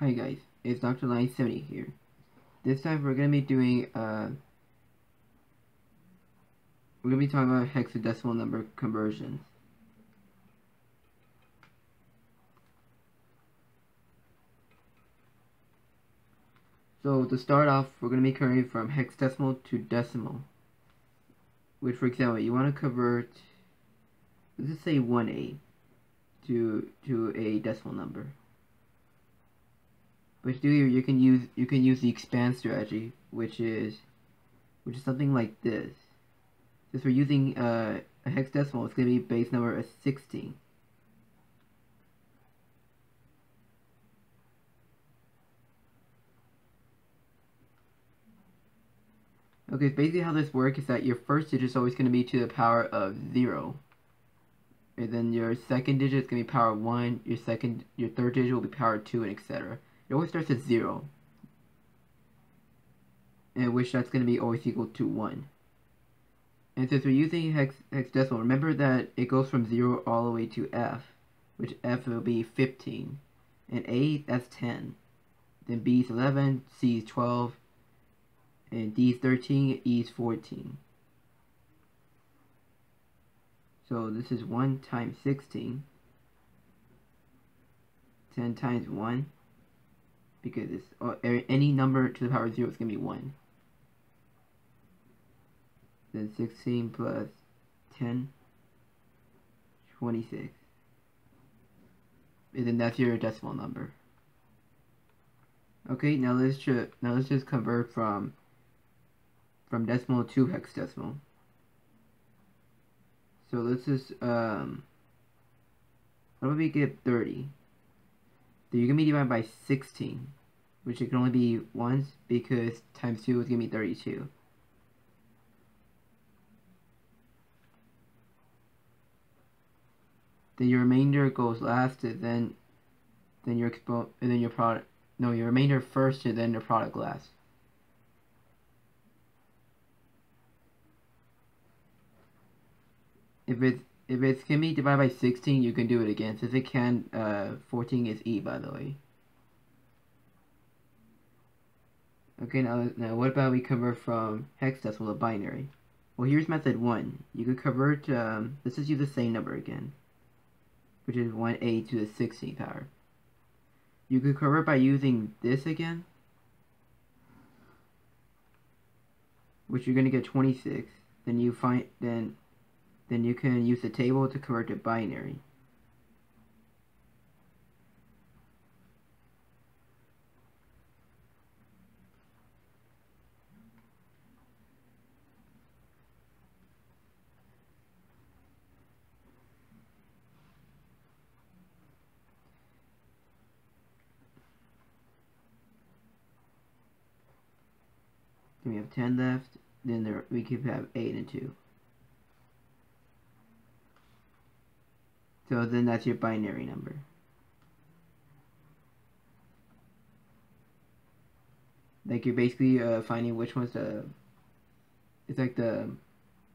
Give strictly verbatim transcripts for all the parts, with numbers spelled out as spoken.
Hi guys, it's Doctor Lion seventy-eight here. This time we're going to be doing, uh, we're going to be talking about hexadecimal number conversions. So to start off, we're going to be converting from hexadecimal to decimal. Which, for example, you want to convert, let's just say one A to, to a decimal number. Which do you you can use you can use the expand strategy, which is which is something like this. Since we're using uh, a hexadecimal, it's going to be base number as sixteen. Okay, so basically how this works is that your first digit is always going to be to the power of zero, and then your second digit is going to be power one. Your second your third digit will be power two, and et cetera. It always starts at zero, and which that's going to be always equal to one. And since we're using hex hexadecimal, remember that it goes from zero all the way to F, which F will be fifteen, and A, that's ten, then B is eleven, C is twelve, and D is thirteen, E is fourteen. So this is one times sixteen, ten times one, because it's, or any number to the power of zero is going to be one. Then sixteen plus ten, twenty-six. And then that's your decimal number. Okay, now let's just, now let's just convert from from decimal to hexadecimal. So let's just um how do we get thirty? So you're going to be divided by sixteen, which it can only be once because times two is going to be thirty-two. Then your remainder goes last, and then then your expo and then your product. No, your remainder first, and then your product last. If it's If it's can be divided by sixteen, you can do it again. Since it can, uh, fourteen is E, by the way. Okay, now now what about we convert from hexadecimal to binary? Well, here's method one. You could convert. Um, let's just use the same number again, which is one A to the sixteenth power. You could convert by using this again, which you're gonna get twenty-six. Then you find then. Then you can use the table to convert to binary. Then we have ten left, then there, we could have eight and two. So then that's your binary number. Like you're basically uh, finding which one's the, it's like the,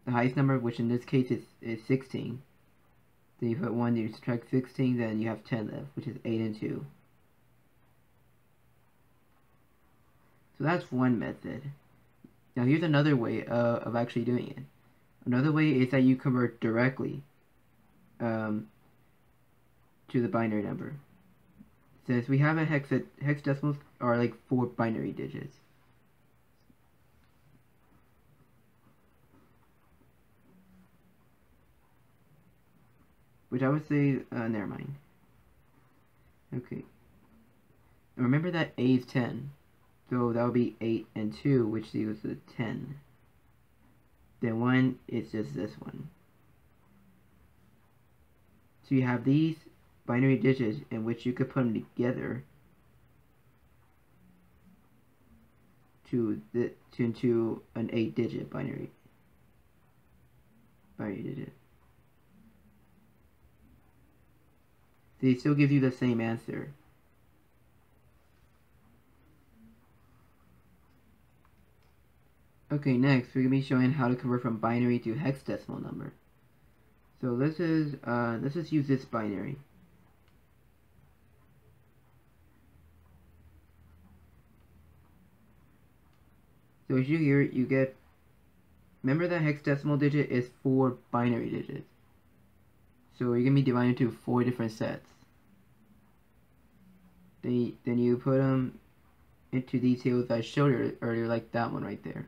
the highest number, which in this case is, is sixteen. Then you put one, you subtract sixteen, then you have ten left, which is eight and two. So that's one method. Now here's another way uh, of actually doing it. Another way is that you convert directly um, to the binary number. Since we have a hexa, hexadecimals are like four binary digits. Which I would say, uh, never mind. Okay. And remember that A is ten. So that would be eight and two, which equals to ten. Then one is just this one. So you have these binary digits in which you could put them together to the to into an eight digit binary binary digit. So it still gives you the same answer. Okay, next we're gonna be showing how to convert from binary to hexadecimal number. So let's just uh, let's just use this binary. So as you hear it, you get, remember that hexadecimal digit is four binary digits. So you're gonna be dividing into four different sets. Then you, then you put them into these tables I showed you earlier, like that one right there.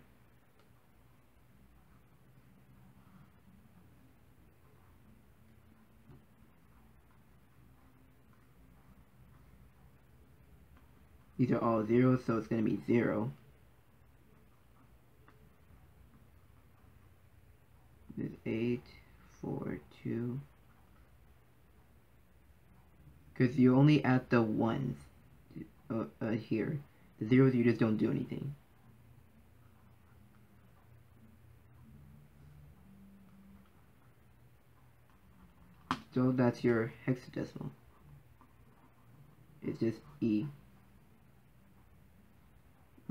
These are all zeros, so it's gonna be zero. This is eight, four, two. Because you only add the ones uh, uh, here. The zeros, you just don't do anything. So that's your hexadecimal. It's just E.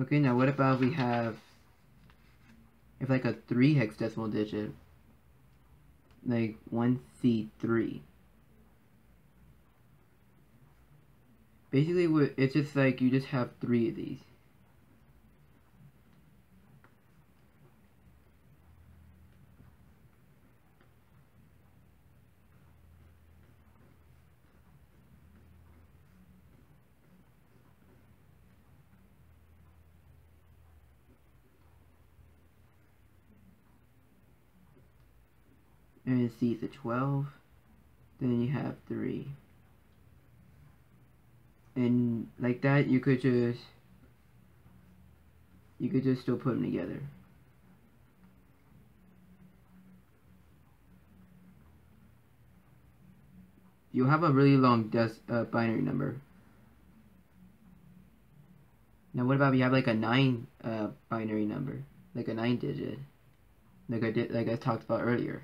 Okay, now what about we have, if like a three hexadecimal digit, like one C three. Basically, it's just like you just have three of these. And C is a twelve, then you have three. And like that, you could just, you could just still put them together. You'll have a really long des uh, binary number. Now what about if you have like a nine uh, binary number, like a nine digit, like I did, like I talked about earlier.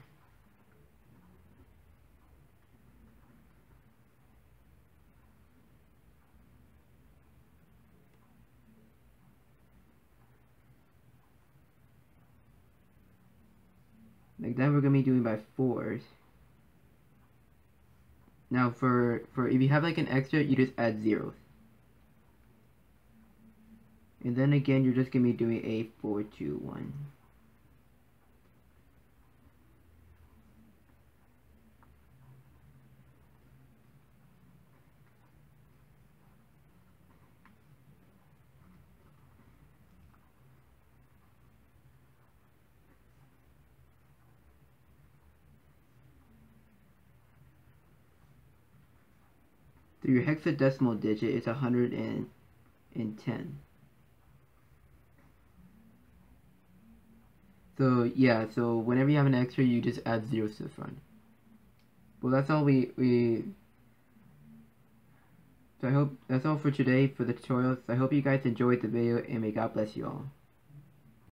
Like that we're going to be doing by fours. Now for, for if you have like an extra, you just add zeros. And then again, you're just going to be doing a four, two, one. So your hexadecimal digit is one hundred ten. So yeah, so whenever you have an extra, you just add zeros to the front. Well, that's all we, we so I hope that's all for today for the tutorials. I hope you guys enjoyed the video, and may God bless you all.